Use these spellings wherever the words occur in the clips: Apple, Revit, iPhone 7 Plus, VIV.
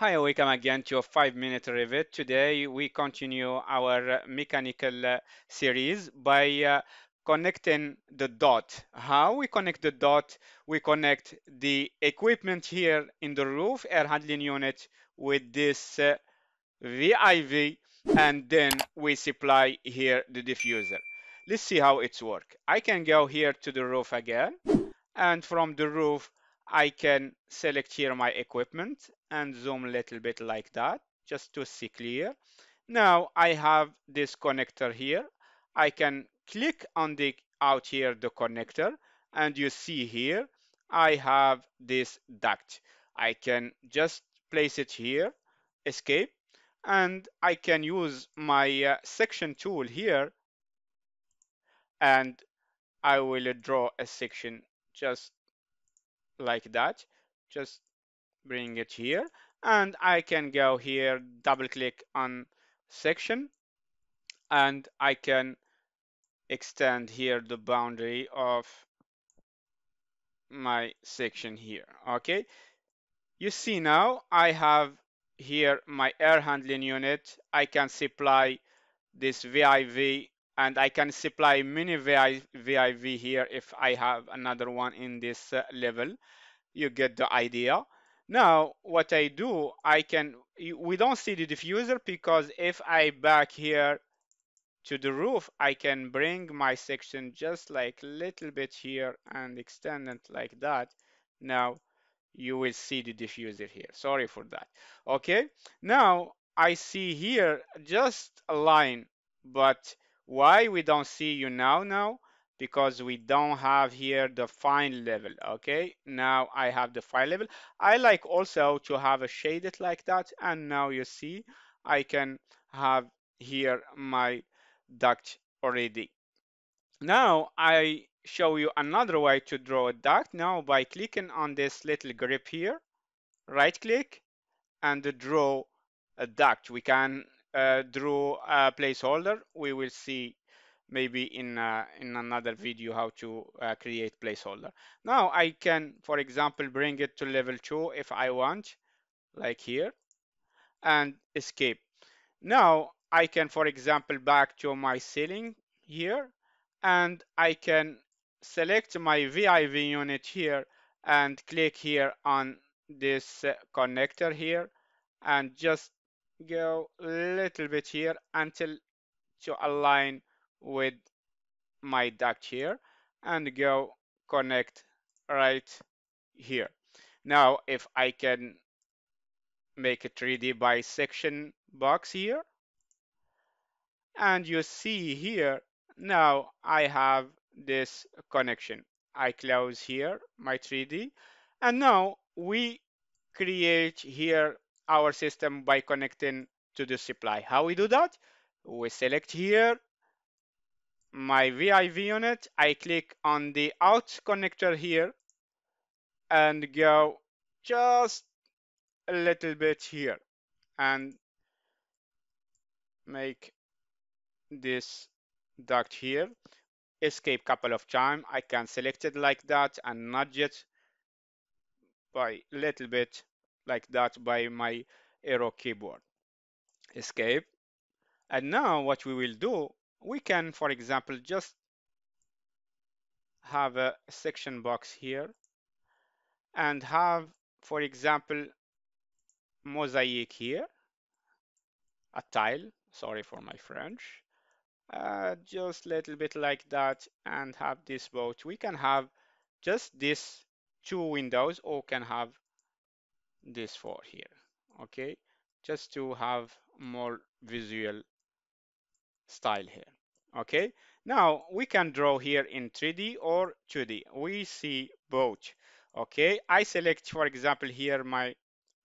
Hi, welcome again to a 5-minute Revit. Today we continue our mechanical series by connecting the dot. How we connect the dot? We connect the equipment here in the roof, air handling unit, with this VIV, and then we supply here the diffuser. Let's see how it's work. I can go here to the roof again, and from the roof I can select here my equipment and zoom a little bit like that just to see clear. Now I have this connector here. I can click on the out here the connector, and you see here I have this duct. I can just place it here, escape, and I can use my section tool here, and I will draw a section just like that. Just bring it here, and I can go here, double click on section, and I can extend here the boundary of my section here. Okay, you see now I have here my air handling unit. I can supply this VIV, and I can supply mini VIV here if I have another one in this level. You get the idea. Now what I do, we don't see the diffuser because if I back here to the roof, I can bring my section just like little bit here and extend it like that. Now you will see the diffuser here. Sorry for that. Okay, now I see here just a line, but why we don't see you now? Because we don't have here the fine level. Okay, now I have the fine level. I like also to have a shaded like that, and now you see I can have here my duct already. Now I show you another way to draw a duct now by clicking on this little grip here, right click, and draw a duct. We can draw a placeholder. We will see maybe in another video how to create placeholder. Now I can, for example, bring it to level 2 if I want, like here, and escape. Now I can, for example, back to my ceiling here, and I can select my VIV unit here and click here on this connector here, and just go a little bit here until to align with my duct here, and go connect right here. Now if I can make a 3D by section box here, and you see here now I have this connection. I close here my 3D, and now we create here our system by connecting to the supply. How we do that? We select here my VIV unit. I click on the out connector here and go just a little bit here and make this duct here. Escape couple of times. I can select it like that and nudge it by little bit like that by my arrow keyboard. Escape. And now what we will do, we can, for example, just have a section box here and have, for example, mosaic here, a tile, sorry for my French, just little bit like that, and have this boat. We can have just these two windows, or can have this 4 here. Okay, just to have more visual style here. Okay, now we can draw here in 3D or 2D. We see both. Okay, I select, for example, here my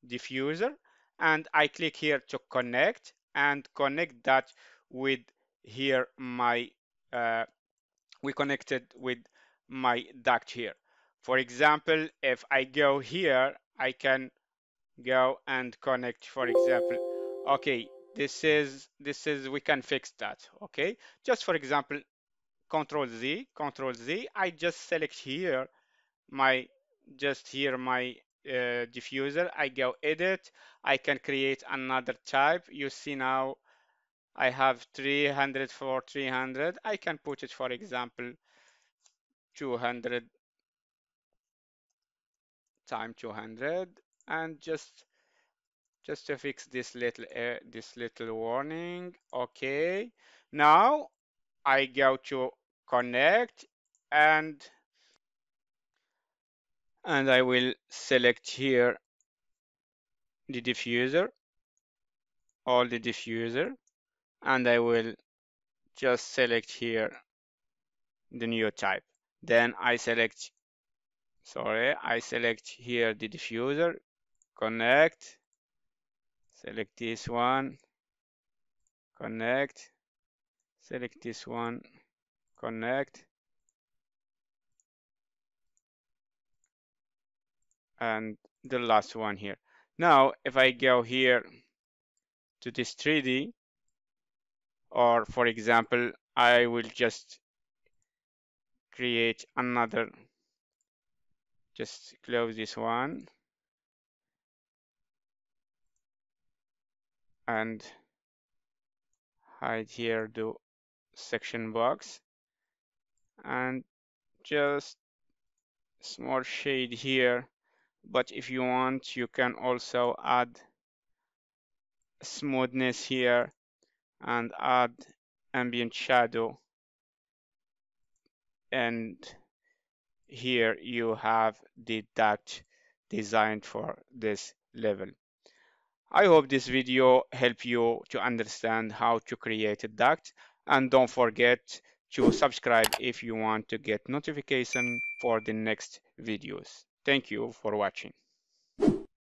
diffuser, and I click here to connect, and connect that with here my we connected with my duct here. For example, if I go here, I can go and connect, for example. Okay, this is we can fix that. Okay, just for example, Ctrl Z. I just select here my diffuser. I go edit, I can create another type. You see now I have 300 for 300. I can put it, for example, 200 × 200, and just to fix this little warning. Okay, now I go to connect, and I will select here the diffuser, all the diffuser, and I will just select here the new type. Then I select here the diffuser, connect, select this one, connect, select this one, connect, and the last one here. Now if I go here to this 3D, or for example I will just create another, just close this one and hide here the section box, and just small shade here. But if you want, you can also add smoothness here and add ambient shadow, and here you have the duct designed for this level. I hope this video helped you to understand how to create a duct, and don't forget to subscribe if you want to get notification for the next videos. Thank you for watching.